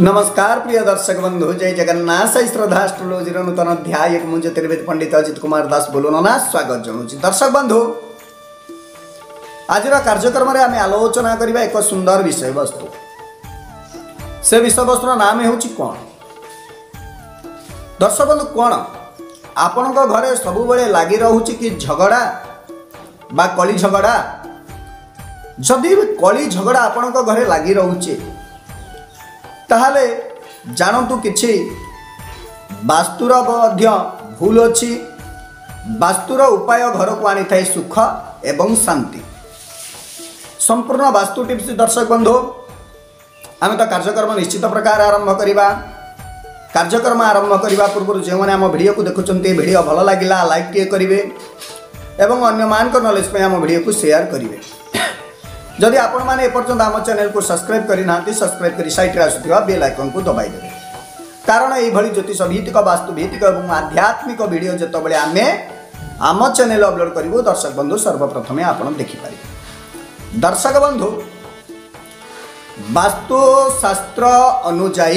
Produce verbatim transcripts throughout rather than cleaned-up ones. नमस्कार प्रिय दर्शक बंधु, जय जगन्नाथ। शास्त्राष्ट्रोलॉजी नूतन अध्याय मुझे त्रिवेद पंडित अजित कुमार दास बोलना स्वागत जनाऊँच। दर्शक बंधु, आज कार्यक्रम में आम आलोचना करवा एक सुंदर विषय वस्तु। से विषय वस्तुर नाम हूँ कौन? दर्शक बंधु, कौन आपण घरे सब बेले लगी रोचे कि झगड़ा बा कली झगड़ा? जदि कली झगड़ा आपण घरे लगी रोचे ताहले जानतु किछि वास्तुर मध्य भूल अछि। वास्तुर उपाय घर को आनी थाए सुख एवं शांति। संपूर्ण वास्तु टिप्स दर्शक बंधु आम तो कार्यक्रम निश्चित प्रकार आरंभ करिबा। कार्यक्रम आरंभ करिबा पूर्व जो मैंने आम वीडियो को देखुछन्ते वीडियो भल लागिला लाइक टिए करिवे एवं अन्य मान को नॉलेज पे आम वीडियो को शेयर करिवे। जदि आपण माने एपर्यंत आम चैनल को सब्सक्राइब करि नांती सब्सक्राइब करी साइट आसुथिबा बेल आइकन को दबाई देबे, कारण एही भली ज्योतिष भित्तिक वास्तु भित्तिक एवं आध्यात्मिक वीडियो जतबेले आमे आम चैनल अपलोड करिवो दर्शक बंधु सर्वप्रथमे आपण देखि पारिबे। दर्शक बंधु, वास्तु शास्त्र अनुसार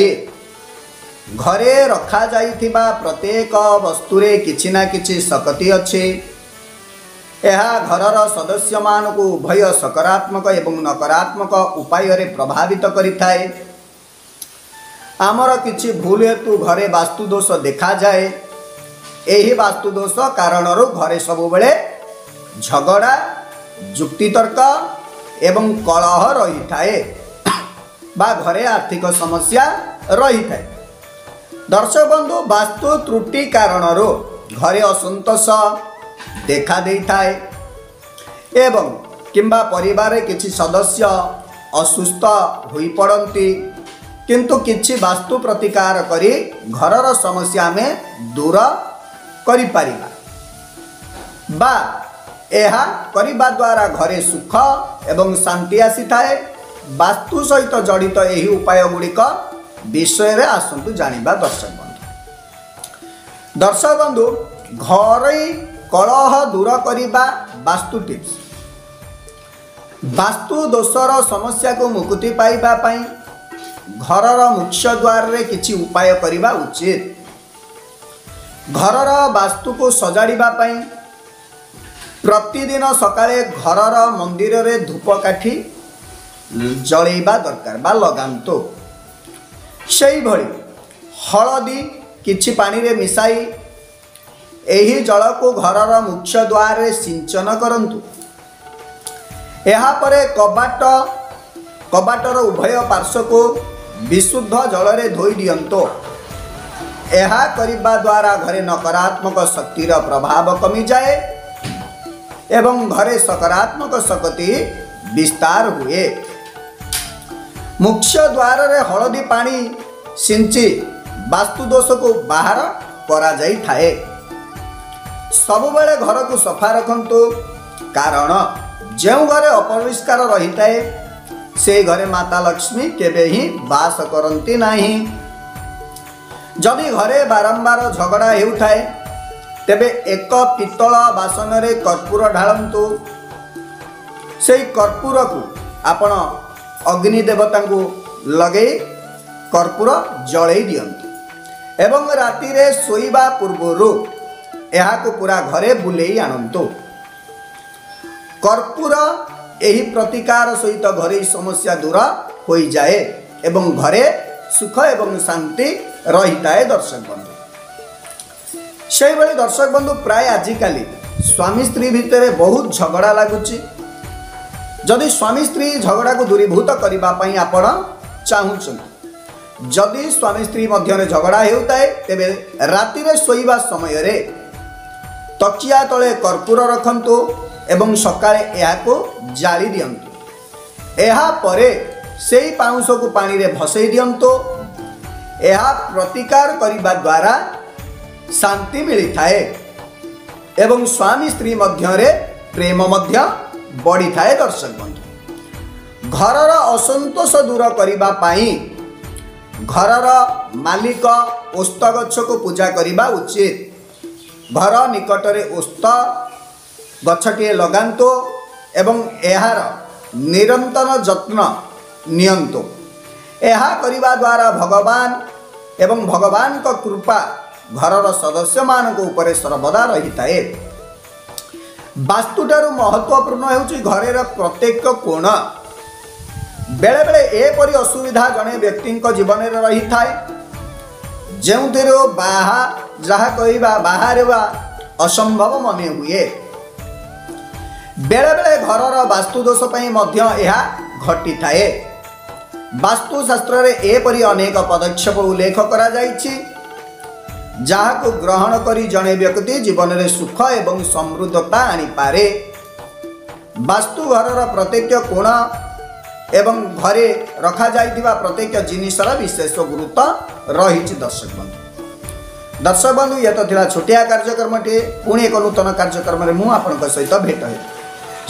घरे रखा जाइथिबा प्रत्येक वस्तु रे किछि ना किछि शक्ति अछि। यह घरर सदस्य मान को उभय सकारात्मक एवं नकारात्मक उपाय प्रभावित करिथाए। आमर किछि भूल हेतु घरे वास्तुदोष देखा जाए। यही वास्तुदोष कारण घरे सब बेले झगड़ा जुक्तितर्क एवं कलह रही थाए बा घरे आर्थिक समस्या रही थाए। दर्शक बंधु, वास्तु त्रुटि कारण घरे असंतोष देखा दे थाए एवं किंबा परिवार किछि सदस्य असुस्थ होई पड़ती, किंतु किछि वास्तु प्रतिकार करी घरर समस्या में दूर करी पारिबा बा एहा करिबा द्वारा घरे सुख एवं शांति आसी थाए। वास्तु सहित जड़ित यही उपाय गुड़िक विषय रे आसंतु जानिबा दर्शक बंधु। दर्शक बंधु, घरे कलह दूर करिबा वास्तु टिप्स। वास्तु दोषर समस्या को मुक्ति पाइबा पई घरर मुख्य द्वार रे किछि उपाय करिबा उचित। घरर वास्तु को सजाड़ीबा पई प्रतिदिन सकाळे घरर मंदिर रे धूपकाठी जळेबा दरकार बा लगांतो। सेही भली हळदी किछि पानी रे मिसाई एही जल को घरर मुख्य द्वार रे सिंचन करंतु। एहा परे कबाट कबाटर उभय पार्श्व को विशुद्ध जल रे धोई दियंतो। एहा करिबा द्वारा घरे नकारात्मक शक्तिर प्रभाव कमी जाए एवं घरे सकारात्मक शक्ति विस्तार हुए। मुख्य द्वार रे हलदी पानी सिंची वास्तुदोष को बाहर करा जाई थाए। सब बेले घर को सफा रखंतु, कारण जो घरे अपरिष्कार रही थाए से घरे माता लक्ष्मी केबे ही बास करंती नाही। जदि घरे बारंबार झगड़ा हेउथाए तेबे एक पित्तल बासन रे कर्पूर ढालंतु। सेई कर्पूर को आपण अग्नि देवता को लगे कर्पूर जळई दियंतु एवं राति रे सोईबा पूर्वरु यहा को पूरा घरे बुलेई आनंतु। कर्पूर यही प्रतिकार सहित घरे समस्या दूर हो जाए एवं घरे सुख एवं शांति रही थाए। दर्शक बंधु, से भाई दर्शक बंधु, प्राय आजिकल स्वामी स्त्री भितर बहुत झगड़ा लगुच। जदि स्वामी स्त्री झगड़ा को दूरीभूत करने आपण चाहूँ, जदि स्वामी स्त्री मध्य झगड़ा होता है तेबे राति शोवा समय रे तकिया तले कर्पूर रखंतु एवं सकाळे याको जाली दियंतु। एहा परे सेई पाउंस को पानी रे भसई दियंतु। एहा प्रतिकार करिबा द्वारा शांति मिली थाए एवं स्वामी स्त्री मध्य रे प्रेम मध्य बढ़ी थाए। दर्शक बंधु, घरर असंतोष दूर करिबा पाई घरर मालिक ओस्त गच्छ को पूजा करिबा उचित। घर निकटरे ओस्त गछटिए लगांतो एवं एहार निरंतर जत्न नियंतो। ଏହା କରିବା ଦ୍ୱାରା ଭଗବାନ ଏବଂ ଭଗବାନଙ୍କ କୃପା ଘରର ସଦସ୍ୟମାନଙ୍କ ଉପରେ ସର୍ବଦା ରହିଥାଏ। ବାସ୍ତୁଠାରୁ ମହତ୍ତ୍ୱପୂର୍ଣ୍ଣ ହେଉଛି ଘରର ପ୍ରତ୍ୟେକ କୋଣ। बेले बेले एपरी असुविधा जड़े व्यक्ति जीवन रही थाए जो जहा कह बाहर असंभव मन हुए। बेले बेले घरर वास्तुदोष घटी थाए। वास्तुशास्त्र में एपरी अनेक पदक्षेप उल्लेख करा जाहाकु ग्रहण करी जड़े व्यक्ति जीवन में सुख एवं समृद्धता आनी पारे। वास्तु घरर प्रत्येक कोण एवं घरे रखा जाइतिबा प्रत्येक जिनिषर विशेष गुरुत्व रही। दर्शक बंधु दर्शक बंधु ये तो थिला छोटिया कार्यक्रम टे पुणी एक नूतन कार्यक्रम में मु आपन सहित भेट हे।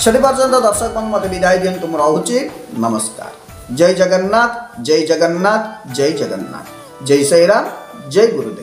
से पर्यंत दर्शक बंधु मत विदाय दियंतु। मु रहूची नमस्कार। जय जगन्नाथ जय जगन्नाथ जय जगन्नाथ। जय श्री राम जय गुरुदेव।